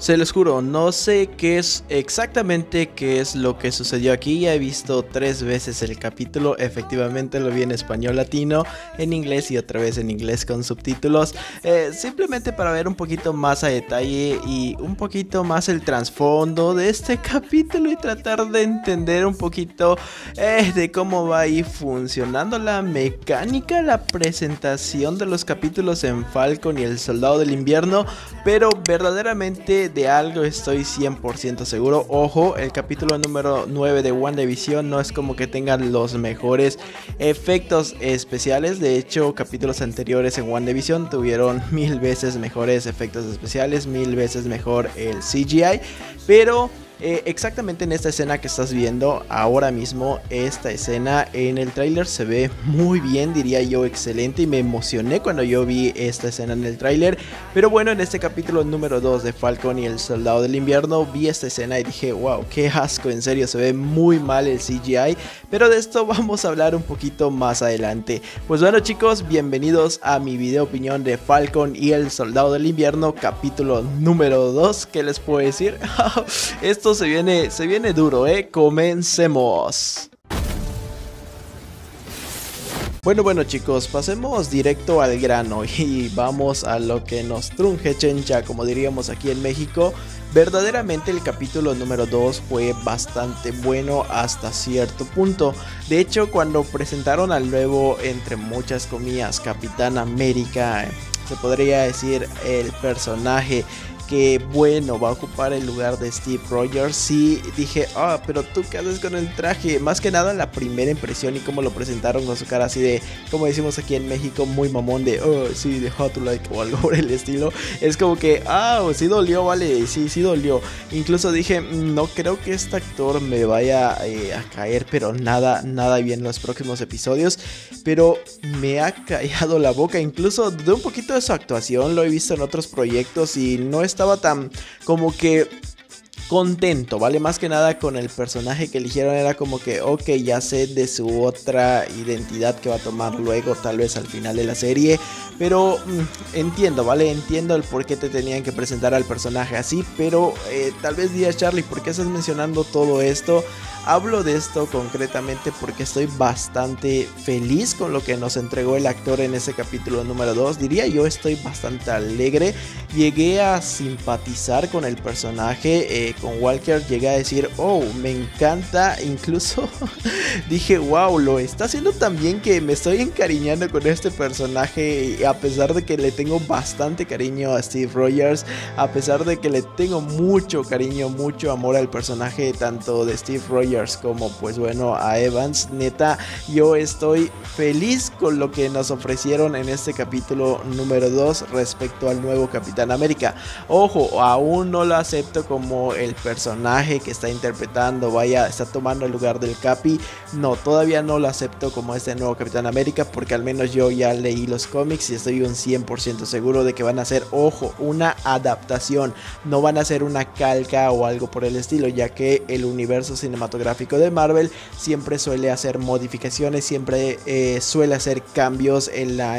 Se les juro, no sé qué es exactamente qué es lo que sucedió aquí. Ya he visto 3 veces el capítulo, efectivamente lo vi en español latino, en inglés y otra vez en inglés con subtítulos. Simplemente para ver un poquito más a detalle y un poquito más el trasfondo de este capítulo y tratar de entender un poquito de cómo va ahí funcionando la mecánica, la presentación de los capítulos en Falcon y el Soldado del Invierno. Pero verdaderamente de algo estoy 100% seguro. Ojo, el capítulo número 9 de WandaVision no es como que tengan los mejores efectos especiales. De hecho, capítulos anteriores en WandaVision tuvieron 1000 veces mejores efectos especiales, 1000 veces mejor el CGI. Pero exactamente en esta escena que estás viendo ahora mismo, esta escena en el tráiler se ve muy bien, diría yo excelente, y me emocioné cuando yo vi esta escena en el tráiler. Pero bueno, en este capítulo número 2 de Falcon y el Soldado del Invierno vi esta escena y dije, wow, qué asco, en serio, se ve muy mal el CGI, pero de esto vamos a hablar un poquito más adelante. Pues bueno chicos, bienvenidos a mi video opinión de Falcon y el Soldado del Invierno, capítulo número 2, ¿qué les puedo decir? Esto se viene duro, comencemos. Bueno chicos, pasemos directo al grano y vamos a lo que nos trunje chencha, como diríamos aquí en México. Verdaderamente el capítulo número 2 fue bastante bueno hasta cierto punto. De hecho, cuando presentaron al nuevo, entre muchas comillas, Capitán América, se podría decir el personaje que bueno, va a ocupar el lugar de Steve Rogers, sí dije, ah, pero tú qué haces con el traje. Más que nada la primera impresión y cómo lo presentaron con su cara así de, como decimos aquí en México, muy mamón de, oh, sí, de Hot Like o algo por el estilo. Es como que, ah, sí dolió, vale, sí, sí dolió. Incluso dije, no creo que este actor me vaya a caer, pero nada bien los próximos episodios. Pero me ha callado la boca, incluso de un poquito de su actuación, lo he visto en otros proyectos y no está estaba tan como que contento, ¿vale? Más que nada con el personaje que eligieron, era como que ok, ya sé de su otra identidad que va a tomar luego, tal vez al final de la serie, pero entiendo, ¿vale? Entiendo el por qué te tenían que presentar al personaje así, pero tal vez digas, Charlie, ¿por qué estás mencionando todo esto? Hablo de esto concretamente porque estoy bastante feliz con lo que nos entregó el actor en ese capítulo número 2. Diría yo, estoy bastante alegre. Llegué a simpatizar con el personaje, con Walker. Llegué a decir, oh, me encanta. Incluso dije, wow, lo está haciendo tan bien que me estoy encariñando con este personaje. A pesar de que le tengo bastante cariño a Steve Rogers, a pesar de que le tengo mucho cariño, mucho amor al personaje tanto de Steve Rogers como pues bueno a Evans, neta yo estoy feliz con lo que nos ofrecieron en este capítulo número 2 respecto al nuevo Capitán América. Ojo, aún no lo acepto como el personaje que está interpretando, vaya, está tomando el lugar del Capi, no, todavía no lo acepto como este nuevo Capitán América, porque al menos yo ya leí los cómics y estoy un 100% seguro de que van a hacer, ojo, una adaptación, no van a hacer una calca o algo por el estilo, ya que el universo cinematográfico de Marvel siempre suele hacer modificaciones, siempre suele hacer cambios en la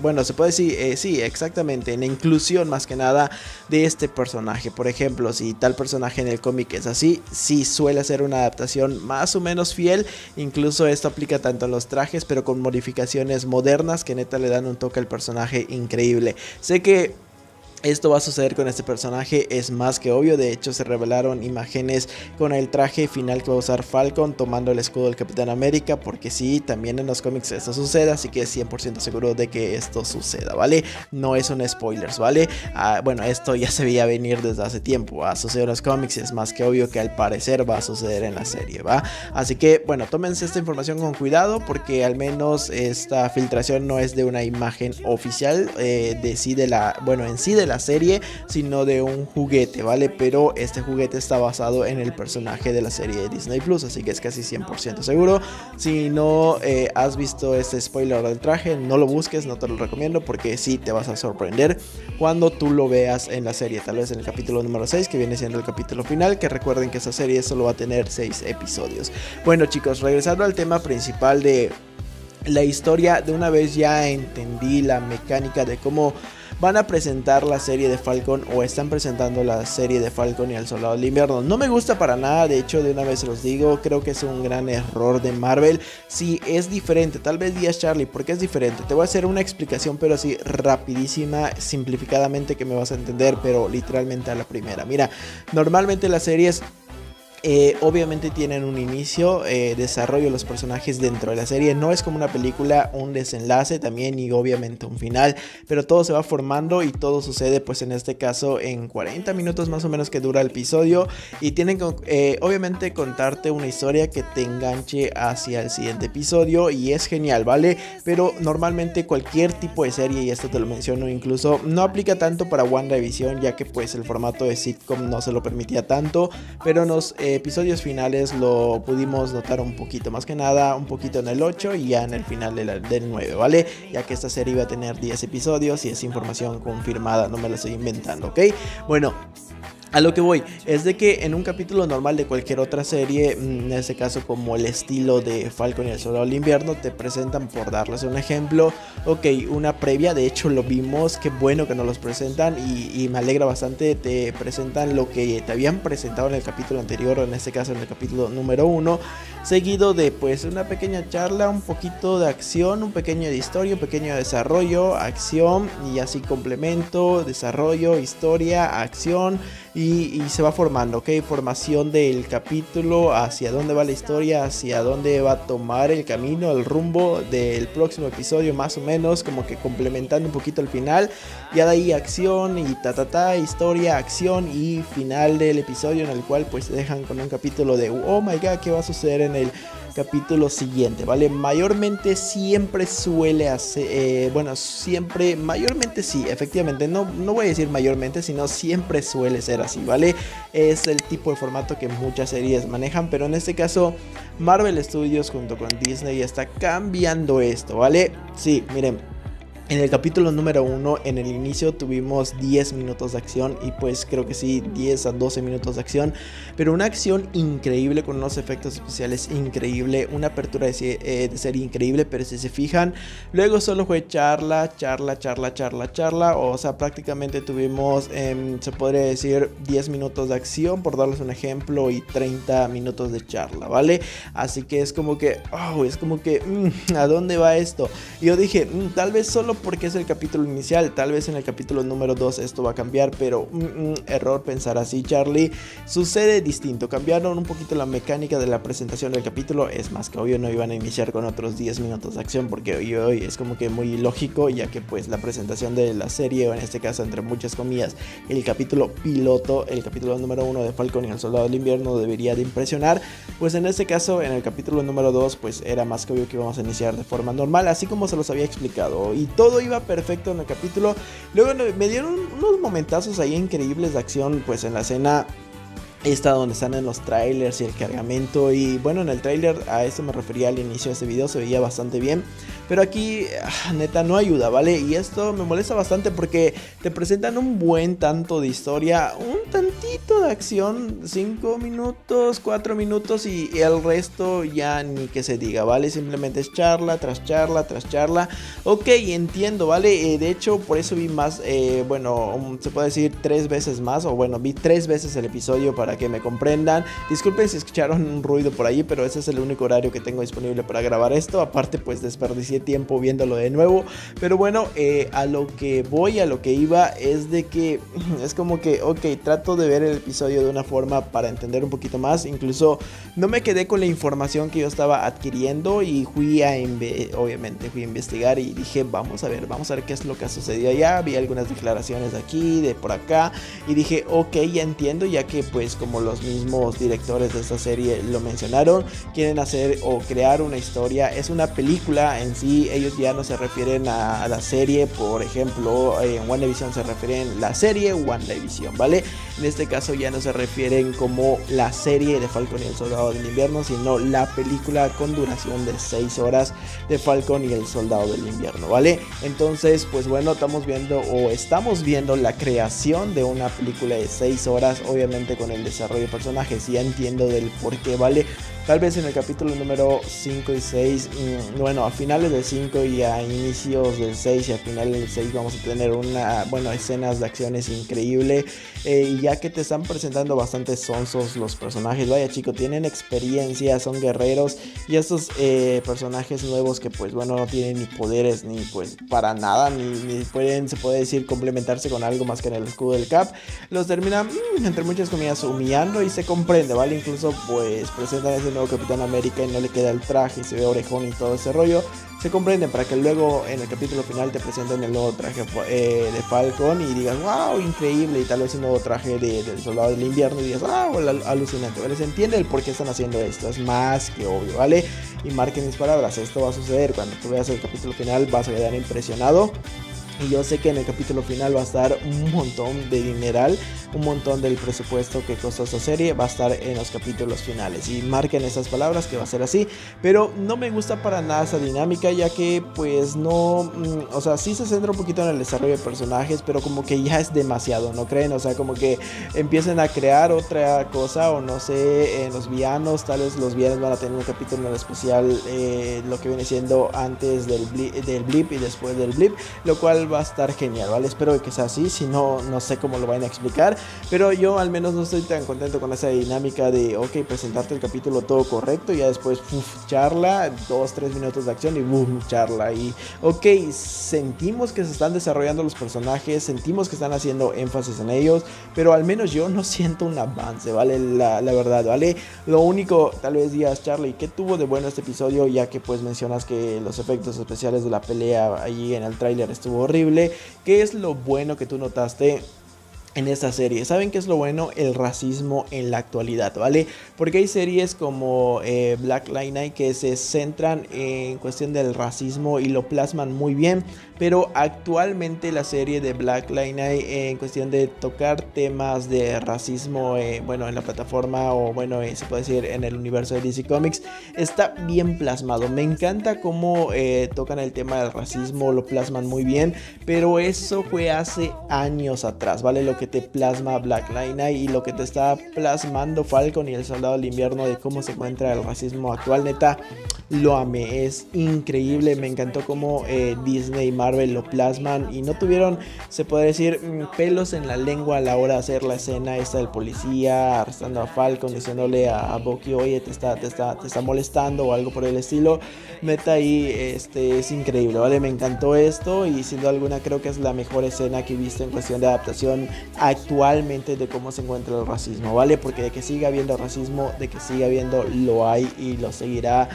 bueno, se puede decir, sí, exactamente, en la inclusión más que nada de este personaje. Por ejemplo, si tal personaje en el cómic es así, sí suele hacer una adaptación más o menos fiel. Incluso esto aplica tanto en los trajes, pero con modificaciones modernas que neta le dan un toque al personaje increíble. Sé que esto va a suceder con este personaje, es más que obvio. De hecho, se revelaron imágenes con el traje final que va a usar Falcon, tomando el escudo del Capitán América, porque sí, también en los cómics esto sucede, así que es 100% seguro de que esto suceda, ¿vale? No es un spoiler, ¿vale? Bueno, esto ya se veía venir desde hace tiempo, va a suceder en los cómics y es más que obvio que al parecer va a suceder en la serie, ¿va? Así que, bueno, tómense esta información con cuidado, porque al menos esta filtración no es de una imagen oficial, en sí de la serie, sino de un juguete, ¿vale? Pero este juguete está basado en el personaje de la serie de Disney Plus, así que es casi 100% seguro. Si no has visto este spoiler del traje, no lo busques, no te lo recomiendo, porque sí te vas a sorprender cuando tú lo veas en la serie, tal vez en el capítulo número 6, que viene siendo el capítulo final, que recuerden que esta serie solo va a tener 6 episodios. Bueno chicos, regresando al tema principal de la historia, de una vez ya entendí la mecánica de cómo van a presentar la serie de Falcon, o están presentando la serie de Falcon y el Soldado del Invierno. No me gusta para nada, de hecho, de una vez se los digo, creo que es un gran error de Marvel. Sí, es diferente, tal vez digas, Charlie, porque es diferente. Te voy a hacer una explicación, pero así rapidísima, simplificadamente, que me vas a entender, pero literalmente a la primera. Mira, normalmente las series obviamente tienen un inicio, desarrollo de los personajes dentro de la serie. No es como una película, un desenlace también y obviamente un final, pero todo se va formando y todo sucede, pues en este caso, en 40 minutos más o menos que dura el episodio. Y tienen que obviamente contarte una historia que te enganche hacia el siguiente episodio, y es genial, ¿vale? Pero normalmente cualquier tipo de serie, y esto te lo menciono, incluso no aplica tanto para WandaVision, ya que pues el formato de sitcom no se lo permitía tanto, pero nos episodios finales lo pudimos notar un poquito, más que nada un poquito en el 8 y ya en el final del 9, ¿vale? Ya que esta serie iba a tener 10 episodios y es información confirmada, no me la estoy inventando, ¿ok? Bueno, a lo que voy es de que en un capítulo normal de cualquier otra serie, en este caso como el estilo de Falcon y el Soldado del Invierno, te presentan, por darles un ejemplo, ok, una previa. De hecho lo vimos, qué bueno que nos los presentan, y me alegra bastante. Te presentan lo que te habían presentado en el capítulo anterior, o en este caso en el capítulo número 1, seguido de pues una pequeña charla, un poquito de acción, un pequeño de historia, un pequeño de desarrollo, acción, y así complemento, desarrollo, historia, acción, y se va formando, ok, formación del capítulo, hacia dónde va la historia, hacia dónde va a tomar el camino, el rumbo del próximo episodio, más o menos, como que complementando un poquito el final. Ya de ahí acción y historia, acción y final del episodio, en el cual pues te dejan con un capítulo de oh my god, ¿qué va a suceder en el capítulo siguiente? Vale, mayormente siempre suele hacer, bueno, siempre, mayormente sí, efectivamente, no voy a decir mayormente, sino siempre suele ser así, ¿vale? Es el tipo de formato que muchas series manejan, pero en este caso Marvel Studios junto con Disney está cambiando esto, ¿vale? Sí, miren, en el capítulo número 1, en el inicio tuvimos 10 minutos de acción, y pues creo que sí, 10 a 12 minutos de acción, pero una acción increíble, con unos efectos especiales increíble, una apertura de serie increíble. Pero si se fijan, luego solo fue charla, o sea, prácticamente tuvimos, se podría decir, 10 minutos de acción, por darles un ejemplo, y 30 minutos de charla, ¿vale? Así que es como que, oh, es como que, ¿a dónde va esto? Y yo dije, tal vez solo porque es el capítulo inicial, tal vez en el capítulo número 2 esto va a cambiar, pero error pensar así, Charlie. Sucede distinto, cambiaron un poquito la mecánica de la presentación del capítulo. Es más que obvio, no iban a iniciar con otros 10 minutos de acción, porque hoy es como que muy ilógico, ya que pues la presentación de la serie, o en este caso, entre muchas comillas, el capítulo piloto, el capítulo número 1 de Falcon y el Soldado del Invierno, debería de impresionar. Pues en este caso, en el capítulo número 2, pues era más que obvio que íbamos a iniciar de forma normal, así como se los había explicado, y todo iba perfecto en el capítulo. Luego me dieron unos momentazos ahí increíbles de acción, pues en la escena esta donde están en los trailers y el cargamento, y bueno, en el trailer, a eso me refería al inicio de este video, se veía bastante bien, pero aquí neta no ayuda, ¿vale? Y esto me molesta bastante, porque te presentan un buen tanto de historia, un tantito de acción, 5 minutos, 4 minutos, y el resto ya ni que se diga, ¿vale? Simplemente es charla, tras charla, tras charla. Ok, entiendo, ¿vale? De hecho, por eso vi más, bueno, se puede decir 3 veces más, o bueno, vi 3 veces el episodio, para que me comprendan. Disculpen si escucharon un ruido por ahí, pero ese es el único horario que tengo disponible para grabar esto. Aparte, pues desperdicié tiempo viéndolo de nuevo. Pero bueno, a lo que voy, a lo que iba, es de que es como que, ok, trato de ver el episodio de una forma para entender un poquito más. Incluso no me quedé con la información que yo estaba adquiriendo, y fui a, obviamente, fui a investigar, y dije, vamos a ver qué es lo que ha sucedido allá. Vi algunas declaraciones de aquí, de por acá, y dije, ok, ya entiendo, ya que pues como los mismos directores de esta serie lo mencionaron, quieren hacer o crear una historia, es una película en sí. Ellos ya no se refieren a la serie, por ejemplo en WandaVision se refieren la serie WandaVision, ¿vale? En este caso ya no se refieren como la serie de Falcon y el Soldado del Invierno, sino la película con duración de 6 horas de Falcon y el Soldado del Invierno, ¿vale? Entonces pues bueno, estamos viendo la creación de una película de 6 horas, obviamente con el desarrollo de personajes, y ya entiendo del por qué, ¿vale? Tal vez en el capítulo número 5 y 6, bueno, a finales del 5 y a inicios del 6 y a finales del 6 vamos a tener una, bueno, escenas de acciones increíble. Y ya que te están presentando bastante sonsos los personajes, vaya chico, tienen experiencia, son guerreros, y estos personajes nuevos que pues bueno, no tienen ni poderes ni pues para nada, ni pueden, se puede decir, complementarse con algo más que en el escudo del Cap, los terminan, entre muchas comillas, humillando, y se comprende, ¿vale? Incluso pues presentan ese nuevo Capitán América y no le queda el traje y se ve orejón y todo ese rollo. Se comprenden para que luego en el capítulo final te presenten el nuevo traje de Falcon y digas wow, increíble, y tal vez el nuevo traje del Soldado del Invierno y digas ah, alucinante, ¿vale? Se entiende el por qué están haciendo esto, es más que obvio, ¿vale? Y marquen mis palabras, esto va a suceder. Cuando tú veas el capítulo final vas a quedar impresionado. Y yo sé que en el capítulo final va a estar un montón de dineral, un montón del presupuesto que costó esta serie va a estar en los capítulos finales. Y marquen esas palabras que va a ser así. Pero no me gusta para nada esa dinámica, ya que pues no, o sea, sí se centra un poquito en el desarrollo de personajes, pero como que ya es demasiado, ¿no creen? O sea, como que empiecen a crear otra cosa, o no sé, en los villanos. Tal vez los villanos van a tener un capítulo especial, lo que viene siendo antes del blip y después del blip, lo cual va a estar genial, ¿vale? Espero que sea así, si no, no sé cómo lo van a explicar, pero yo al menos no estoy tan contento con esa dinámica de, ok, presentarte el capítulo todo correcto y ya después, charla, 2-3 minutos de acción y charla, y ok, sentimos que se están desarrollando los personajes, sentimos que están haciendo énfasis en ellos, pero al menos yo no siento un avance, ¿vale? La verdad, ¿vale? Lo único, tal vez digas, Charlie, ¿qué tuvo de bueno este episodio? Ya que pues mencionas que los efectos especiales de la pelea allí en el tráiler estuvo horrible. ¿Qué es lo bueno que tú notaste en esta serie? ¿Saben qué es lo bueno? El racismo en la actualidad, ¿vale? Porque hay series como Black Lightning que se centran en cuestión del racismo y lo plasman muy bien, pero actualmente la serie de Black Lightning en cuestión de tocar temas de racismo, bueno, en la plataforma, o bueno, se puede decir en el universo de DC Comics, está bien plasmado. Me encanta cómo tocan el tema del racismo, lo plasman muy bien, pero eso fue hace años atrás, ¿vale? Lo que te plasma Black Lightning y lo que te está plasmando Falcon y el Soldado del Invierno de cómo se encuentra el racismo actual, neta, lo amé, es increíble. Me encantó cómo Disney y Marvel lo plasman y no tuvieron, se puede decir, pelos en la lengua a la hora de hacer la escena esta del policía arrestando a Falcon, diciéndole a Bucky, oye, te está molestando o algo por el estilo. Neta, ahí es increíble, ¿vale? Me encantó esto y sin duda alguna creo que es la mejor escena que he visto en cuestión de adaptación actualmente de cómo se encuentra el racismo, ¿vale? Porque de que siga habiendo racismo, de que siga habiendo, lo hay y lo seguirá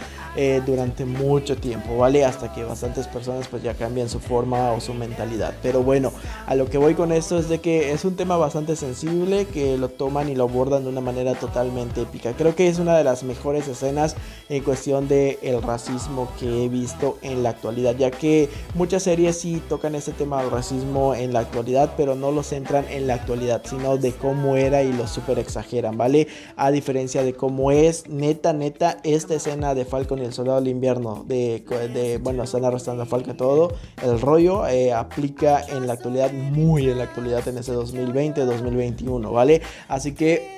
durante mucho tiempo, ¿vale? Hasta que bastantes personas pues ya cambien su forma o su mentalidad. Pero bueno, a lo que voy con esto es de que es un tema bastante sensible que lo toman y lo abordan de una manera totalmente épica. Creo que es una de las mejores escenas en cuestión de el racismo que he visto en la actualidad, ya que muchas series sí tocan este tema del racismo en la actualidad, pero no lo centran en la actualidad, sino de cómo era y lo super exageran, ¿vale? A diferencia de cómo es, neta, esta escena de Falcon y el Soldado del Invierno, bueno, están arrastrando a Falcon, todo el rollo, aplica en la actualidad, muy en la actualidad, en ese 2020-2021, ¿vale? Así que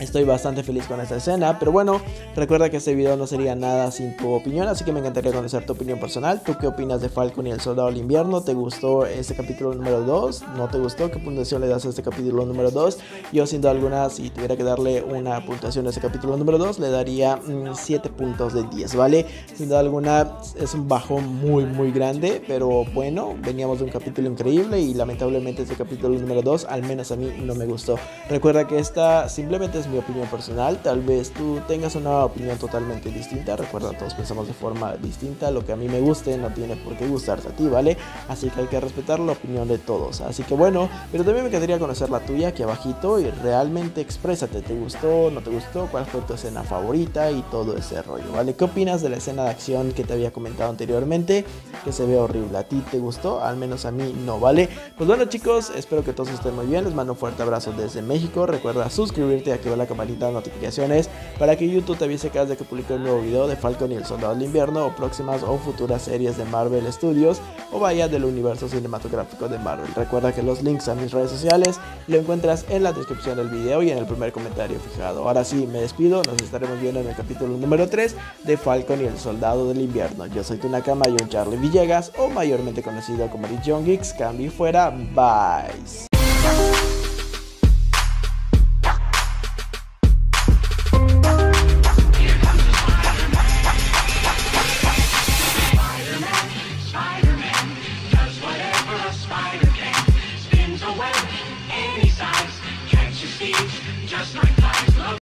estoy bastante feliz con esta escena, pero bueno, recuerda que este video no sería nada sin tu opinión, así que me encantaría conocer tu opinión personal. ¿Tú qué opinas de Falcon y el Soldado del Invierno? ¿Te gustó este capítulo número 2? ¿No te gustó? ¿Qué puntuación le das a este capítulo número 2? Yo, sin duda alguna, si tuviera que darle una puntuación a este capítulo número 2, le daría 7 puntos de 10, ¿vale? Sin duda alguna, es un bajón muy, muy grande, pero bueno, veníamos de un capítulo increíble y lamentablemente este capítulo número 2, al menos a mí, no me gustó. Recuerda que esta simplemente es mi opinión personal, tal vez tú tengas una opinión totalmente distinta. Recuerda, todos pensamos de forma distinta, lo que a mí me guste no tiene por qué gustarte a ti, ¿vale? Así que hay que respetar la opinión de todos, así que bueno, pero también me encantaría conocer la tuya aquí abajito y realmente exprésate, ¿te gustó? ¿No te gustó? ¿Cuál fue tu escena favorita? Y todo ese rollo, ¿vale? ¿Qué opinas de la escena de acción que te había comentado anteriormente? Que se ve horrible, ¿a ti te gustó? Al menos a mí no, ¿vale? Pues bueno chicos, espero que todos estén muy bien, les mando un fuerte abrazo desde México, recuerda suscribirte, activar activar la campanita de notificaciones para que YouTube te avise cada vez que publique un nuevo video de Falcon y el Soldado del Invierno, o próximas o futuras series de Marvel Studios, o vaya del universo cinematográfico de Marvel. Recuerda que los links a mis redes sociales lo encuentras en la descripción del video y en el primer comentario fijado. Ahora sí, me despido, nos estaremos viendo en el capítulo número 3 de Falcon y el Soldado del Invierno. Yo soy Tunakamayon Charlie Villegas, o mayormente conocido como The Jhon Geeks. Cambio y fuera, bye.